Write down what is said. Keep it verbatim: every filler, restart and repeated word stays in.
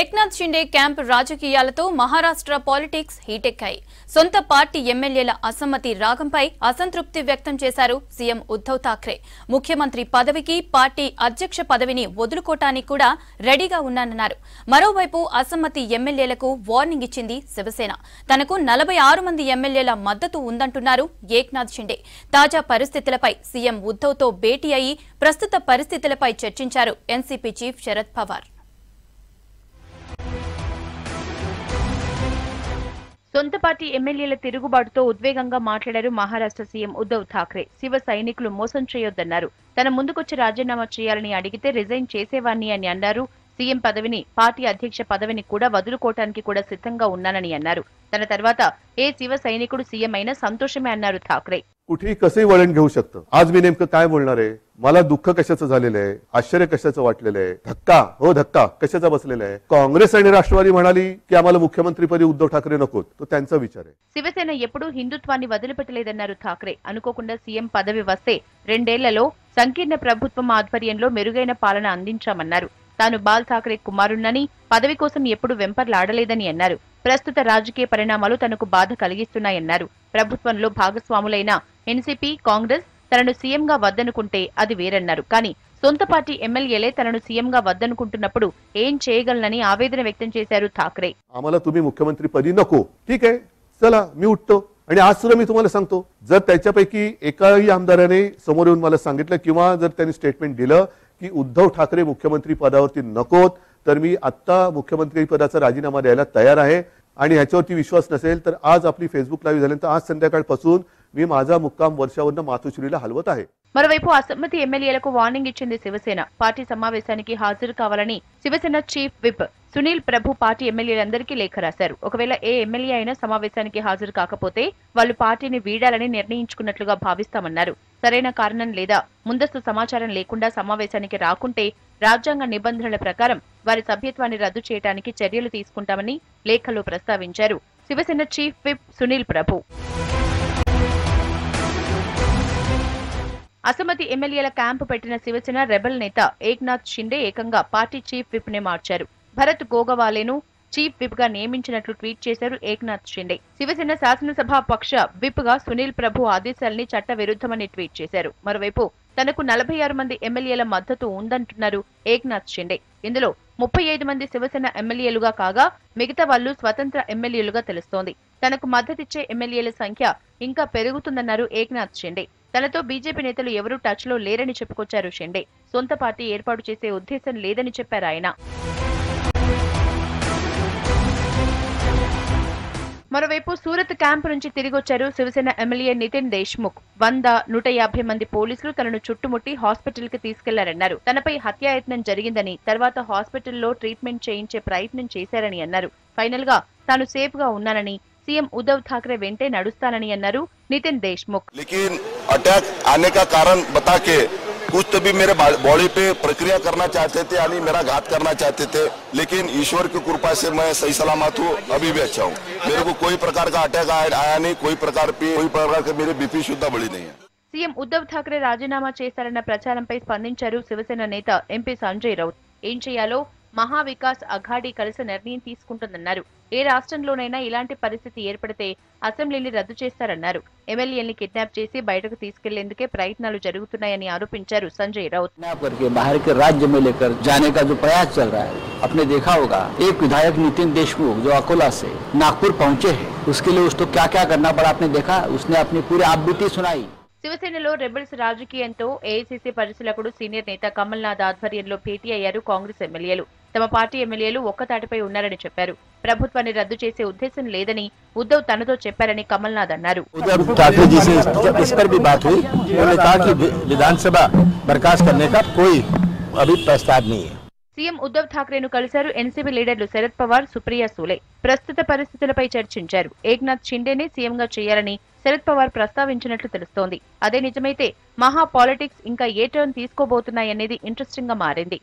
एक्नाथ Shinde camp రాజకీయాలతో Maharashtra politics heat ఎక్కాయి। సొంత party ఎమ్మెల్యేల అసమ్మతి రాగంపై అసంతృప్తి వ్యక్తం చేశారు సీఎం ఉద్ధవ్ ఠాకరే। ముఖ్యమంత్రి పదవికి పార్టీ అధ్యక్ష పదవిని వదులుకోవడానికి కూడా రెడీగా ఉన్నారన్నారు। మరోవైపు అసమ్మతి ఎమ్మెల్యేలకు వార్నింగ్ ఇచ్చింది శివసేన। తనకు నలభై ఆరు మంది ఎమ్మెల్యేల మద్దతు ఉందంటున్నారు ఏక్నాథ్ షిండే। తాజా పరిస్థితులపై సీఎం ఉద్ధవ్ తో భేటీ అయి ప్రస్తుత పరిస్థితులపై చర్చించారు ఎన్సీపీ చీఫ్ శరద్ పవార్। సొంత పార్టీ ఎమ్మెల్యేల తిరుగుబాటుతో ఉద్వేగంగా మాట్లాడారు మహారాష్ట్ర సీఎం ఉద్ధవ్ ఠాకరే। శివ సైనికులు మోసం చేయొద్దన్నారు। తన ముందుకొచ్చి రాజీనామా చేయాలని అడిగితే రిజైన్ చేసేవాణ్ణి అని అన్నారు। సీఎం పదవిని, పార్టీ అధ్యక్ష పదవిని కూడా వదులుకోవటానికి కూడా సిద్ధంగా ఉన్నానని అన్నారు। తన తర్వాత ఏ శివ సైనికుడు సీఎం అయినా సంతోషమే అన్నారు ఠాకరే। कुठेही कसंही वळण घेऊ शकतं। आज मी नेमकं काय बोलणार आहे, मला दुःख कशाचं झालेलं आहे, आश्चर्य कशाचं वाटलेलं आहे, धक्का हो धक्का कशाचा बसलेला आहे। काँग्रेस आणि राष्ट्रवादी म्हणाली की आम्हाला मुख्यमंत्रीपदी उद्धव ठाकरे नकोत, तो त्यांचा विचार आहे। शिवसेना ఎప్పుడూ హిందుత్వాన్ని వదిలిపెట్టలేదన్నారు ఠాకరే। అనుకోకుండా సీఎం పదవి వస్తే రెండేళ్లలో సంకీర్ణ ప్రభుత్వం ఆధ్వర్యంలో మెరుగైన పాలన అందించామన్నారు। తాను బాల్ ఠాకరే కుమారుణ్ణని, పదవి కోసం ఎప్పుడు వెంపర్లాడలేదని అన్నారు। ప్రస్తుత రాజకీయ పరిణామాలు తనకు బాధ కలిగిస్తున్నాయన్నారు। ప్రభుత్వంలో భాగస్వాములైన ఎన్సీపీ, కాంగ్రెస్ తనను సీఎంగా వద్దనుకుంటే అది వేరన్నారు। కానీ సొంత పార్టీ ఎమ్మెల్యేలే తనను సీఎంగా వద్దనుకుంటున్నప్పుడు ఏం చేయగలనని ఆవేదన వ్యక్తం చేశారు ఠాకరే। ఆమల తుమి ముఖ్యమంత్రి పది నకో ठीक है, चला मी उठतो। आणि आज सुद्धा मी तुम्हाला सांगतो, जर त्याच्यापैकी एकाही आमदाराने समोर येऊन मला सांगितलं किंवा जर त्यांनी स्टेटमेंट दिलं की उद्धव ठाकरे मुख्यमंत्री पदावरती नकोत, तर मी आता मुख्यमंत्री पदाचा राजीनामा द्यायला तयार आहे। आणि ह्याच्यावरती विश्वास नसेल तर आज आपली फेसबुक लाईव्ह झाल्यानंतर आज संध्याकाळपासून मी माझा मुक्काम वर्षावरनं मातोश्रीला हलवत आहे। మరోవైపు అసమ్మతి ఎమ్మెల్యేలకు వార్నింగ్ ఇచ్చింది శివసేన। పార్టీ సమావేశానికి హాజరు కావాలని Shiv Sena chief whip Sunil Prabhu party ఎమ్మెల్యేలందరికీ లేఖ రాశారు। ఒకవేళ ఏ ఎమ్మెల్యే అయినా సమావేశానికి హాజరు కాకపోతే వాళ్ళు పార్టీని వీడాలని నిర్ణయించుకున్నట్లుగా భావిస్తామన్నారు। సరైన కారణం లేదా ముందస్తు సమాచారం లేకుండా సమావేశానికి రాకుంటే రాజ్యాంగ నిబంధనల ప్రకారం వారి సభ్యత్వాన్ని రద్దు చేయడానికి చర్యలు తీసుకుంటామని లేఖలో ప్రస్తావించారు శివసేన చీఫ్ విప్ సునీల్ ప్రభు। అసమ్మతి ఎమ్మెల్యేల క్యాంపు పెట్టిన శివసేన రెబల్ నేత ఏక్నాథ్ షిండే ఏకంగా పార్టీ చీఫ్ విప్ నే మార్చారు। భరత్ గోగావాలేను చీఫ్ విప్ గా నియమించినట్లు ట్వీట్ చేశారు ఏక్నాథ్ షిండే। శివసేన శాసనసభ పక్ష విప్ గా సునీల్ ప్రభు ఆదేశాలని చట్ట విరుద్ధమని ట్వీట్ చేశారు। మరోవైపు తనకు నలభై ఆరు మంది ఎమ్మెల్యేల మద్దతు ఉందంటున్నారు ఏక్నాథ్ షిండే। ఇందులో ముప్పై ఐదు మంది శివసేన ఎమ్మెల్యేలుగా కాగా మిగతా వాళ్ళు స్వతంత్ర ఎమ్మెల్యేలుగా తెలుస్తోంది। తనకు మద్దతిచ్చే ఎమ్మెల్యేల సంఖ్య ఇంకా పెరుగుతుందన్నారు ఏక్నాథ్ షిండే। తనతో బీజేపీ నేతలు ఎవరూ టచ్ లో లేరని చెప్పుకొచ్చారు షిండే। సొంత పార్టీ ఏర్పాటు చేసే ఉద్దేశం లేదని చెప్పారు ఆయన। మరోవైపు సూరత్ క్యాంప్ నుంచి తిరిగొచ్చారు శివసేన ఎమ్మెల్యే నితిన్ దేశ్ముఖ్। వంద నూట యాభై మంది పోలీసులు తనను చుట్టుముట్టి హాస్పిటల్ కి తీసుకెళ్లారన్నారు। తనపై హత్యాయత్నం జరిగిందని, తర్వాత హాస్పిటల్లో ట్రీట్మెంట్ చేయించే ప్రయత్నం చేశారని అన్నారు। ఫైనల్ గా తాను సేఫ్ గా ఉన్నానని, सीएम उद्धव ठाकरे वेंटे नडुस्ताननी अन्नारू नितिन देशमुख। लेकिन अटैक आने का कारण बता के कुछ तो भी मेरे बॉडी पे प्रक्रिया करना चाहते थे, यानी मेरा घात करना चाहते थे। लेकिन ईश्वर की कृपा से मैं सही सलामत हूँ, अभी भी अच्छा हूँ। मेरे को कोई प्रकार का अटैक आया नहीं, कोई प्रकार पे कोई प्रकार का मेरे बीपी शुद्ध बढ़ी नहीं है। सीएम उद्धव ठाकरे राजीनामा చేశారన్న ప్రచారంపై స్పందించారు శివసేన నేత ఎంపీ సంజయ్ రౌత్। ఏం చేయాలో మహా వికాస్ అఘాడీ కలిసి నిర్ణయం తీసుకుంటుందన్నారు। ఏ రాష్ట్రంలోనైనా ఇలాంటి పరిస్థితి ఏర్పడితే అసెంబ్లీని రద్దు చేస్తారన్నారు। ఎమ్మెల్యేని కిడ్నాప్ చేసి బయటకు తీసుకెళ్లేందుకే ప్రయత్నాలు జరుగుతున్నాయని ఆరోపించారు సంజయ్ రౌత్। బాహర్కి రాజ్యమే లేకర్ జానే కా జో ప్రయాస్ చల్ రహా హై, అప్నే దేఖా హోగా ఏక్ విధాయక్ నితిన్ దేశ్ముఖ్ జో అకోలా సే నాగ్పూర్ పహంచే హై, ఉస్కే లియే ఉస్కో క్యా క్యా కర్నా పడా అప్నే దేఖా, ఉస్నే అప్నీ పూరీ ఆబీతి సునాయి। శివసేనలో రెబల్స్ రాజకీయంతో ఏఐసీసీ పరిశీలకుడు సీనియర్ నేత కమల్నాథ్ ఆధ్వర్యంలో భేటీ అయ్యారు కాంగ్రెస్ ఎమ్మెల్యేలు। తమ పార్టీ ఎమ్మెల్యేలు ఒక్కతాటిపై ఉన్నారని చెప్పారు। ప్రభుత్వాన్ని రద్దు చేసే ఉద్దేశం లేదని ఉద్ధవ్ తనతో చెప్పారని కమల్నాథ్ అన్నారు। సీఎం ఉద్ధవ్ ఠాకరేను కలిశారు ఎన్సీపీ లీడర్లు శరద్ పవార్, సుప్రియ సూలే। ప్రస్తుత పరిస్థితులపై చర్చించారు। ఏక్నాథ్ షిండేనే సీఎంగా చేయాలని శరద్ పవార్ ప్రస్తావించినట్లు తెలుస్తోంది। అదే నిజమైతే మహా పాలిటిక్స్ ఇంకా ఏ టర్న్ తీసుకోబోతున్నాయనేది ఇంట్రెస్టింగ్ గా మారింది।